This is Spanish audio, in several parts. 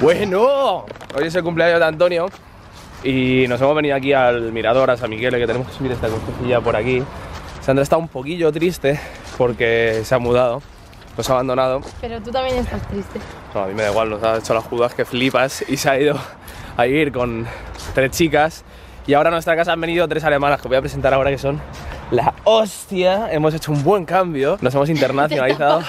Bueno, hoy es el cumpleaños de Antonio y nos hemos venido aquí al mirador, a San Miguel, que tenemos que subir esta costilla por aquí. Sandra está un poquillo triste porque se ha mudado, nos ha abandonado. Pero tú también estás triste. No, a mí me da igual, nos ha hecho las judas que flipas y se ha ido a vivir con 3 chicas. Y ahora a nuestra casa han venido 3 alemanas que voy a presentar ahora, que son la hostia. Hemos hecho un buen cambio, nos hemos internacionalizado.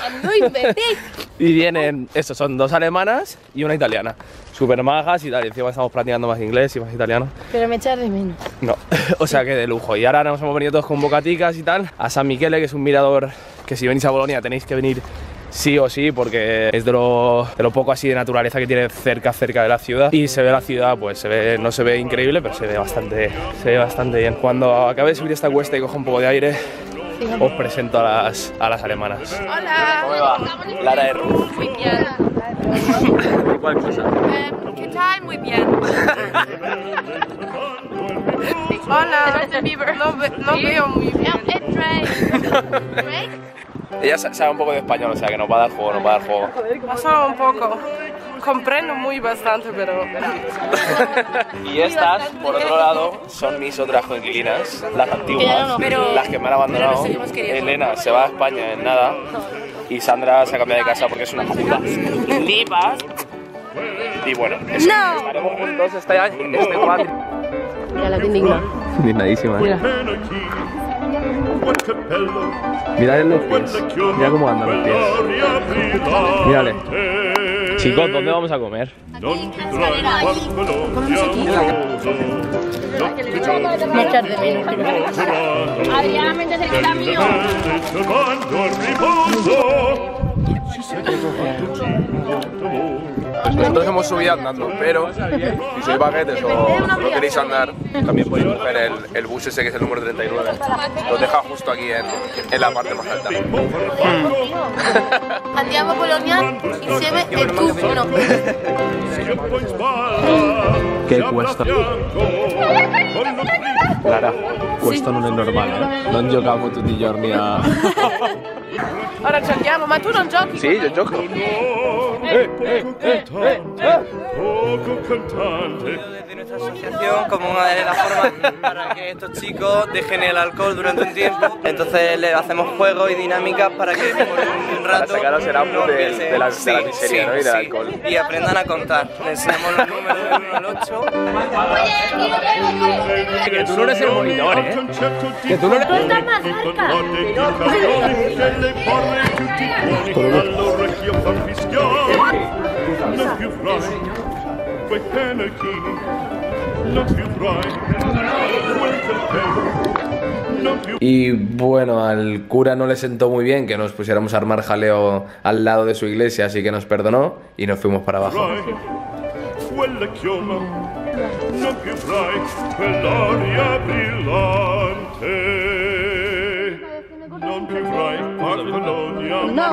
Y vienen, estos son 2 alemanas y una italiana. Súper majas y tal, y encima estamos practicando más inglés y más italiano. Pero me echas de menos. No, o sea que de lujo. Y ahora nos hemos venido todos con bocaticas y tal a San Michele, que es un mirador que si venís a Bolonia tenéis que venir sí o sí, porque es de lo poco así de naturaleza que tiene cerca de la ciudad. Y se ve la ciudad, pues se ve, no se ve increíble, pero se ve bastante bien. Cuando acabe de subir esta cuesta y coja un poco de aire, os presento a las alemanas. Hola. ¿Cómo va? Lara y Ruth. Muy bien. ¿Cuál cosa? ¿Qué tal? Muy bien. Hola. Lo veo muy bien. Ella sabe un poco de español, o sea que nos va a dar juego, nos va a dar juego. Solo un poco. Comprendo muy bastante, pero... Y estas, por otro lado, son mis otras coinquilinas, las antiguas, las que me han abandonado. Elena se va a España en nada y Sandra se ha cambiado de casa porque es una puta flipa. Y bueno, eso, no. Estaremos juntos este Juan. Mira, la tindigna. Indignadísima. Mira. Mirad los pies, mira cómo andan los pies. Mírale. Chicos, ¿dónde vamos a comer? Nosotros hemos subido andando, pero si sois baguetes o no queréis andar, también podéis coger el bus ese que es el número 39. Los deja justo aquí en la parte más alta. Andiamo Polonia y se ve el tufano. ¿Qué cuesta? Lara, questo non è normale, eh? Non giocavo tutti i giorni a... Ora giochiamo, ma tu non giochi? Sì, io gioco. Poco cantante. Nuestra asociación como una de las formas para que estos chicos dejen el alcohol durante un tiempo. Entonces le hacemos juegos y dinámicas para que por un rato de la miseria, ¿no? Y del alcohol. Y aprendan a contar. Le enseñamos los números del 1 al 8. Que tú no eres el monitor, ¿eh? Que tú no eres el monitor. Y bueno, al cura no le sentó muy bien que nos pusiéramos a armar jaleo al lado de su iglesia, así que nos perdonó y nos fuimos para abajo. No.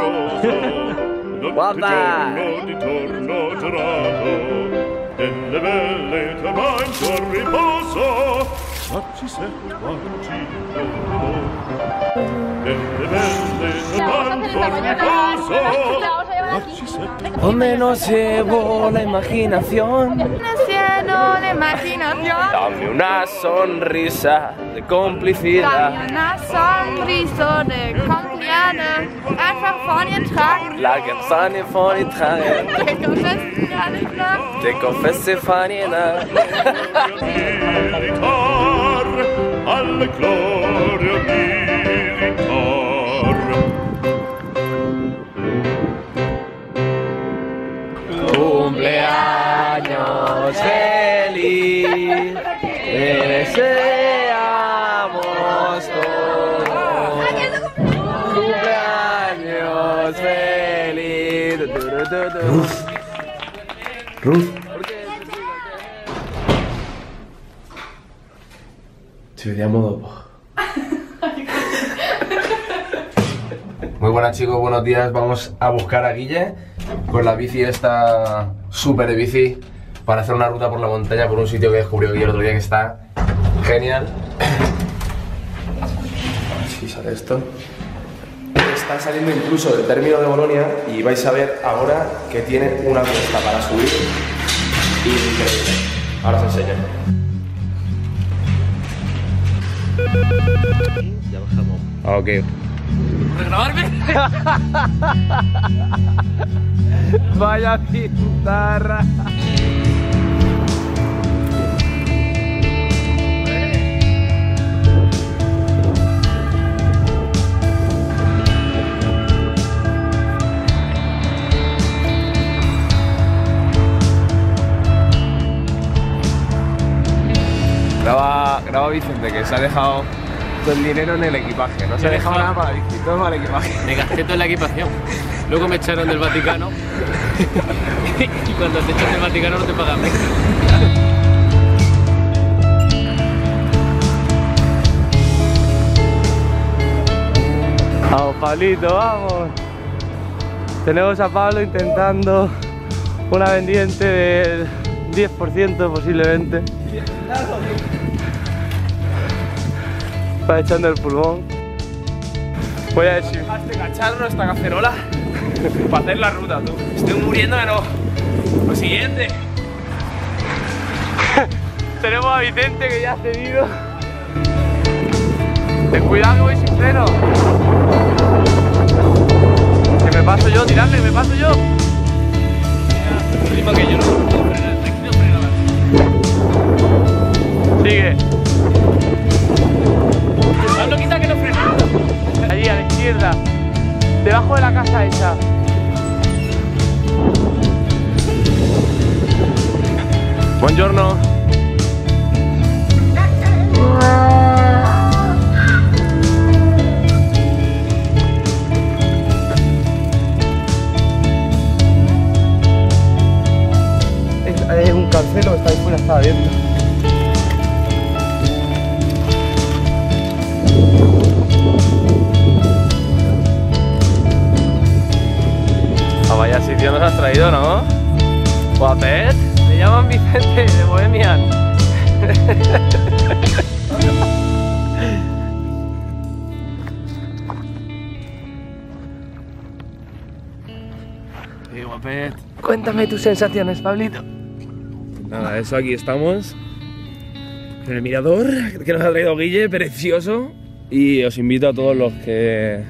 Donde no se llevó la imaginación, dame una sonrisa de complicidad, dame una sonrisa de complicidad, einfach vorne tragen, lagen vorne tragen, te confesse fanina, militar, alle gloria militar. Cumpleaños feliz, te deseamos todos. Cumpleaños feliz. Ruth. Te vediamo dopo. Muy buenas, chicos, buenos días. Vamos a buscar a Guille con la bici esta, súper de bici, para hacer una ruta por la montaña, por un sitio que descubrió Guille el otro día que está genial. A ver si sale esto. están saliendo incluso del término de Bolonia y vais a ver ahora que tiene una cuesta para subir increíble. Ahora os enseño. Ya bajamos. Ok. ¿Regrabarme? Vaya pintarra. Graba Vicente, que se ha dejado todo el dinero en el equipaje. No se ha dejado nada para la bici, todo para el equipaje. Me gasté toda la equipación. Luego me echaron del Vaticano. Y cuando te echan del Vaticano no te pagan. Vamos, Pablito, vamos. Tenemos a Pablo intentando una pendiente del 10% posiblemente. Está echando el pulmón. Voy a decir. Hazte cacharro esta cacerola para hacer la ruta, tú. Estoy muriendo, pero lo siguiente. Tenemos a Vicente que ya ha cedido. Ten cuidado, que voy sin freno. Que me paso yo, tirarle, me paso yo. Flipa que yo no puedo frenar, no freno. Sigue. Pablo, quita que no frena. Allí, a la izquierda. Debajo de la casa esa. Buongiorno. Es un cancelo, está ahí fuera, está abierto. Vaya sitio nos has traído, ¿no? Guapet, me llaman Vicente de Bohemia. Hey, guapet. Cuéntame tus sensaciones, Pablito. Nada, eso, aquí estamos en el mirador que nos ha traído Guille, precioso. Y os invito a todos los que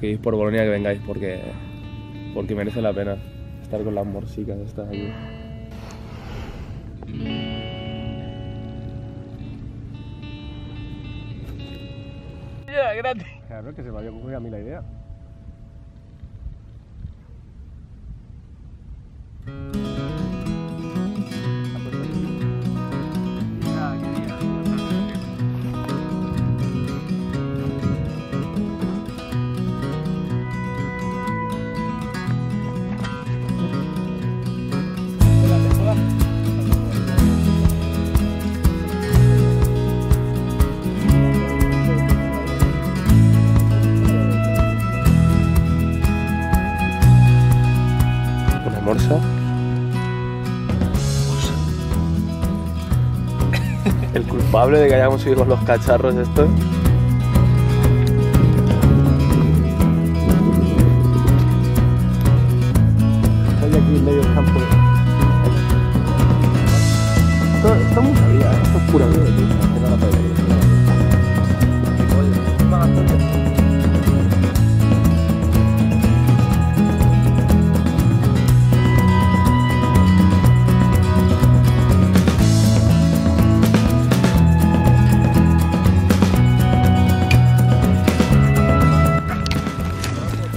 vais por Bolonia que vengáis porque merece la pena estar con las morsicas estas aquí. Ya, gratis. Claro, que se me había ocurrido a mí la idea. El culpable de que hayamos ido con los cacharros estos. Estoy aquí en medio del campo. Esto es muy sabía, esto es pura vida, tío. No la pedrería.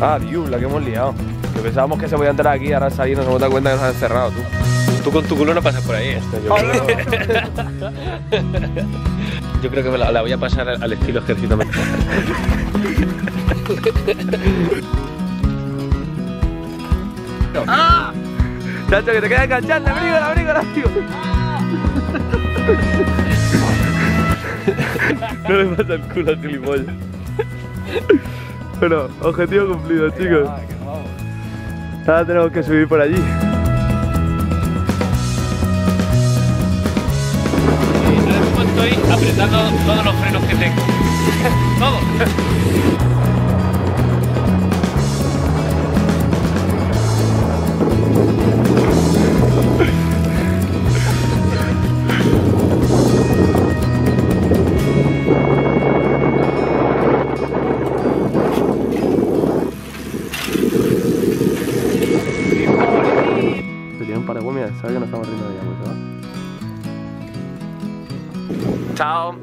Ah, Dios, la que hemos liado. Que pensábamos que se podía entrar aquí, ahora salir nos hemos dado cuenta que nos han encerrado, tú. Tú con tu culo no pasas por ahí, yo, no. Yo creo que me la voy a pasar al estilo ejército mexicano. No. ¡Ah! Chacho, que te queda enganchar, la abrígala, tío. ¡Ah! No le pasa el culo al gilipollas. Bueno, objetivo cumplido, chicos. Ahora tenemos que subir por allí. Ahora estoy apretando todos los frenos que tengo. ¡Vamos! Chao.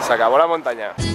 Se acabó la montaña.